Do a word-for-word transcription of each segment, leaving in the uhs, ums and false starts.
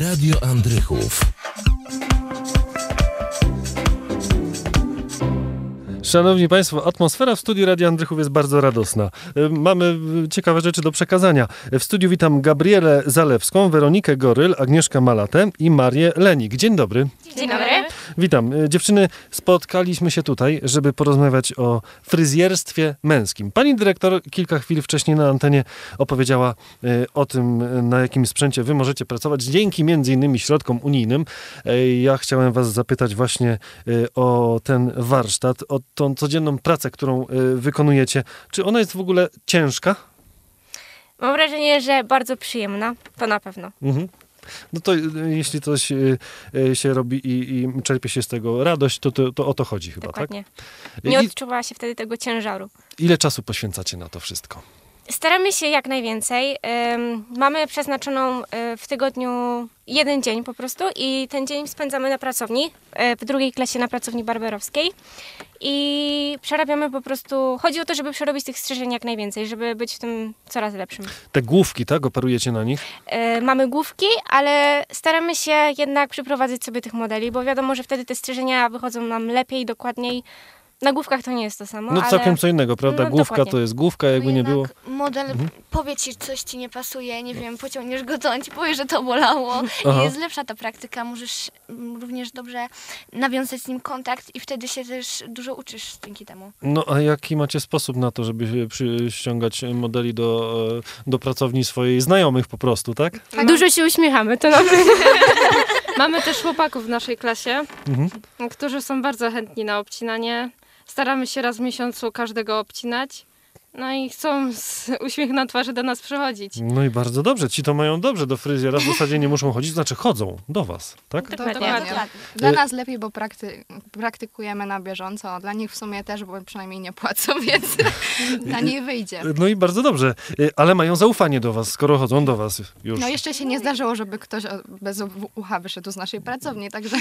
Radio Andrychów. Szanowni Państwo, atmosfera w studiu Radia Andrychów jest bardzo radosna. Mamy ciekawe rzeczy do przekazania. W studiu witam Gabrielę Zalewską, Weronikę Goryl, Agnieszkę Malatę i Marię Lenik. Dzień dobry. Dzień dobry. Witam. Dziewczyny, spotkaliśmy się tutaj, żeby porozmawiać o fryzjerstwie męskim. Pani dyrektor kilka chwil wcześniej na antenie opowiedziała o tym, na jakim sprzęcie wy możecie pracować, dzięki między innymi środkom unijnym. Ja chciałem was zapytać właśnie o ten warsztat, o tą codzienną pracę, którą wykonujecie. Czy ona jest w ogóle ciężka? Mam wrażenie, że bardzo przyjemna. To na pewno. Mhm. No to jeśli coś się robi i, i czerpie się z tego radość, to, to, to o to chodzi chyba, dokładnie. Tak? Nie odczuwała się wtedy tego ciężaru. Ile czasu poświęcacie na to wszystko? Staramy się jak najwięcej. Mamy przeznaczoną w tygodniu jeden dzień po prostu i ten dzień spędzamy na pracowni, w drugiej klasie na pracowni barberowskiej i przerabiamy po prostu, chodzi o to, żeby przerobić tych strzyżeń jak najwięcej, żeby być w tym coraz lepszym. Te główki, tak? Operujecie na nich? Mamy główki, ale staramy się jednak przyprowadzać sobie tych modeli, bo wiadomo, że wtedy te strzyżenia wychodzą nam lepiej, dokładniej. Na główkach to nie jest to samo. No ale... całkiem co innego, prawda? No, główka dokładnie. To jest główka, jakby no nie było. Model mhm. powie ci, coś ci nie pasuje, nie wiem, pociągniesz go, to on ci powie, że to bolało. Aha. I jest lepsza ta praktyka, możesz również dobrze nawiązać z nim kontakt i wtedy się też dużo uczysz dzięki temu. No a jaki macie sposób na to, żeby przyciągać modeli do, do pracowni swojej, znajomych po prostu, tak? tak. Dużo się uśmiechamy, to nam... Mamy też chłopaków w naszej klasie, mhm. którzy są bardzo chętni na obcinanie. Staramy się raz w miesiącu każdego obcinać. No i chcą z uśmiech na twarzy do nas przychodzić. No i bardzo dobrze. Ci to mają dobrze do fryzjera. W zasadzie nie muszą chodzić, znaczy chodzą do was, tak? Dokładnie. Dokładnie. Dla nas lepiej, bo prakty praktykujemy na bieżąco. Dla nich w sumie też, bo przynajmniej nie płacą, więc dla nich wyjdzie. No i bardzo dobrze. Ale mają zaufanie do was, skoro chodzą do was już. No jeszcze się nie zdarzyło, żeby ktoś bez ucha wyszedł z naszej pracowni, także...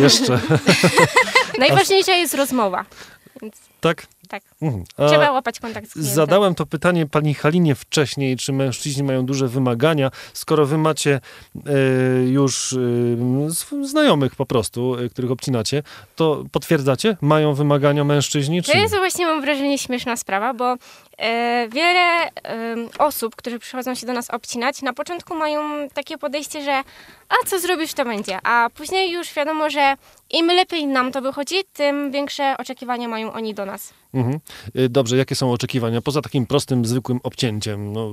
Jeszcze. Najważniejsza jest rozmowa. Więc... Tak? Tak. Mhm. Trzeba łapać kontakt z klientem. Zadałem to pytanie pani Halinie wcześniej, czy mężczyźni mają duże wymagania, skoro wy macie y, już y, znajomych po prostu, y, których obcinacie, to potwierdzacie? Mają wymagania mężczyźni? Czy... To jest właśnie, mam wrażenie, śmieszna sprawa, bo y, wiele y, osób, które przychodzą się do nas obcinać, na początku mają takie podejście, że a co zrobisz, to będzie, a później już wiadomo, że im lepiej nam to wychodzi, tym większe oczekiwania mają oni do nas. Mhm. Dobrze, jakie są oczekiwania? Poza takim prostym, zwykłym obcięciem, no,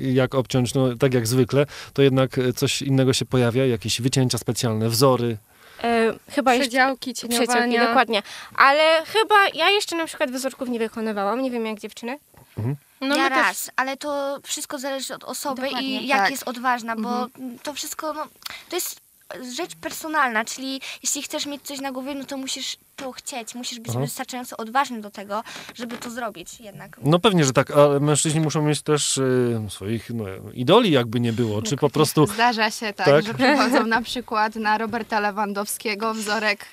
jak obciąć, no, tak jak zwykle, to jednak coś innego się pojawia, jakieś wycięcia specjalne, wzory. Yy, chyba przedziałki, jeszcze... cieniowania. Dokładnie, ale chyba ja jeszcze na przykład wzorków nie wykonywałam, nie wiem jak dziewczyny. Mhm. No ja raz, też... ale to wszystko zależy od osoby. Dokładnie, i jak tak. jest odważna, bo mhm. to wszystko, no, to jest rzecz personalna, czyli jeśli chcesz mieć coś na głowie, no to musisz to chcieć, musisz być Aha. wystarczająco odważny do tego, żeby to zrobić jednak. No pewnie, że tak, ale mężczyźni muszą mieć też y, swoich no, idoli, jakby nie było, czy po prostu... Zdarza się tak, tak? że przychodzą na przykład na Roberta Lewandowskiego wzorek,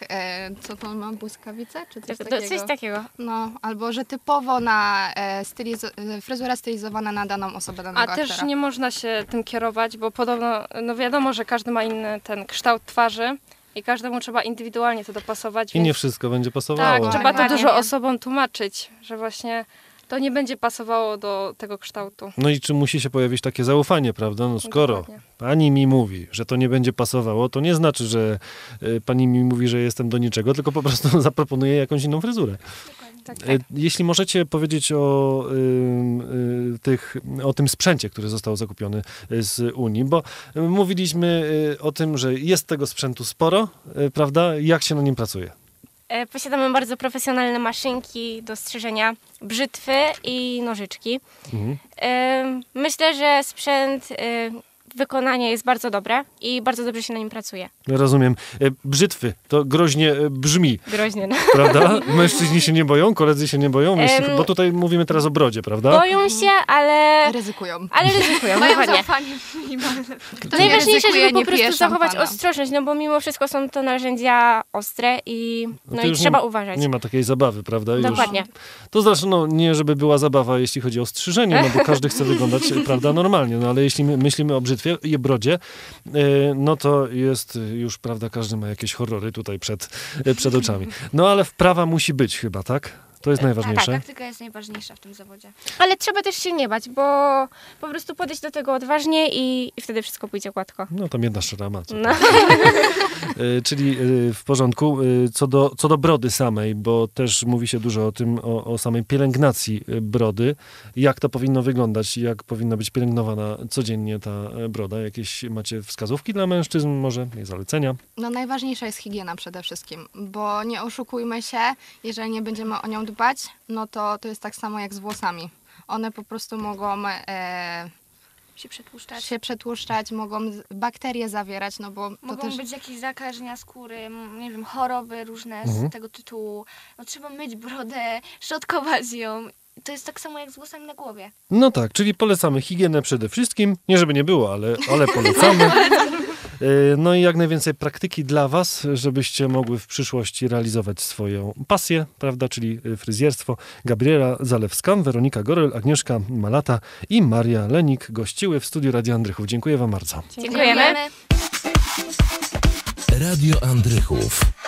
y, co to ma, błyskawice, czy coś takiego? Coś takiego. No, albo, że typowo na y, styliz fryzura stylizowana na daną osobę, danego aktora. A też nie można się tym kierować, bo podobno, no wiadomo, że każdy ma inny ten kształt twarzy, i każdemu trzeba indywidualnie to dopasować. I więc... nie wszystko będzie pasowało. Tak, trzeba to dużo osobom tłumaczyć, że właśnie to nie będzie pasowało do tego kształtu. No i czy musi się pojawić takie zaufanie, prawda? No skoro Dokładnie. pani mi mówi, że to nie będzie pasowało, to nie znaczy, że y, pani mi mówi, że jestem do niczego, tylko po prostu zaproponuje jakąś inną fryzurę. Tak, tak. Jeśli możecie powiedzieć o, y, y, tych, o tym sprzęcie, który został zakupiony z Unii, bo mówiliśmy o tym, że jest tego sprzętu sporo, y, prawda? Jak się na nim pracuje? Posiadamy bardzo profesjonalne maszynki do strzyżenia brzytwy i nożyczki. Mhm. Y, myślę, że sprzęt... Y, Wykonanie jest bardzo dobre i bardzo dobrze się na nim pracuje. Rozumiem. Brzytwy, to groźnie brzmi. Groźnie, no. Prawda? Mężczyźni się nie boją, koledzy się nie boją, um, bo tutaj mówimy teraz o brodzie, prawda? Boją się, ale... Ryzykują. Ale ryzykują, mają zaufanie. Najważniejsze, żeby po prostu zachować pana. ostrożność, no bo mimo wszystko są to narzędzia ostre i, no i trzeba nie, uważać. Nie ma takiej zabawy, prawda? Dokładnie. Już. To zresztą no, nie żeby była zabawa, jeśli chodzi o strzyżenie, no bo każdy chce wyglądać, prawda, normalnie, no ale jeśli my myślimy o brzytwie, Brzytwie i Brodzie, no to jest już, prawda, każdy ma jakieś horrory tutaj przed, przed oczami. No ale wprawa musi być chyba, tak? To jest najważniejsze. Tak, taktyka jest najważniejsza w tym zawodzie. Ale trzeba też się nie bać, bo po prostu podejść do tego odważnie i, i wtedy wszystko pójdzie gładko. No tam jedna szrama. No. Czyli w porządku. Co do, co do brody samej, bo też mówi się dużo o tym, o, o samej pielęgnacji brody. Jak to powinno wyglądać? Jak powinna być pielęgnowana codziennie ta broda? Jakieś macie wskazówki dla mężczyzn? Może zalecenia? No najważniejsza jest higiena przede wszystkim, bo nie oszukujmy się, jeżeli nie będziemy o nią dbać, no to to jest tak samo jak z włosami. One po prostu mogą e, się, przetłuszczać. się przetłuszczać, mogą bakterie zawierać, no bo... Mogą to też... być jakieś zakażenia skóry, nie wiem, choroby różne z mhm. tego tytułu. No trzeba myć brodę, szczotkować ją. To jest tak samo jak z włosami na głowie. No tak, czyli polecamy higienę przede wszystkim. Nie żeby nie było, ale, ale polecamy. No i jak najwięcej praktyki dla was, żebyście mogły w przyszłości realizować swoją pasję, prawda, czyli fryzjerstwo. Gabriela Zalewska, Weronika Goryl, Agnieszka Malata i Maria Lenik gościły w studiu Radio Andrychów. Dziękuję wam bardzo. Dziękujemy. Radio Andrychów.